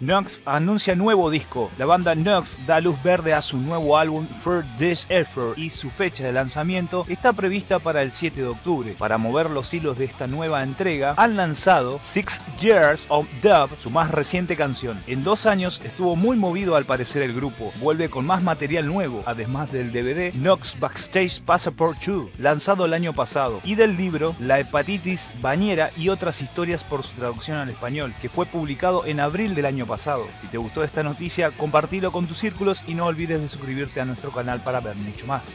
NOFX anuncia nuevo disco. La banda NOFX da luz verde a su nuevo álbum For This Effort y su fecha de lanzamiento está prevista para el 7 de octubre. Para mover los hilos de esta nueva entrega, han lanzado Six Years of Dub, su más reciente canción. En 2 años estuvo muy movido al parecer el grupo. Vuelve con más material nuevo, además del DVD NOFX Backstage Passport 2, lanzado el año pasado, y del libro La Hepatitis Bañera y otras historias por su traducción al español, que fue publicado en abril del año pasado. Si te gustó esta noticia, compartilo con tus círculos y no olvides de suscribirte a nuestro canal para ver mucho más.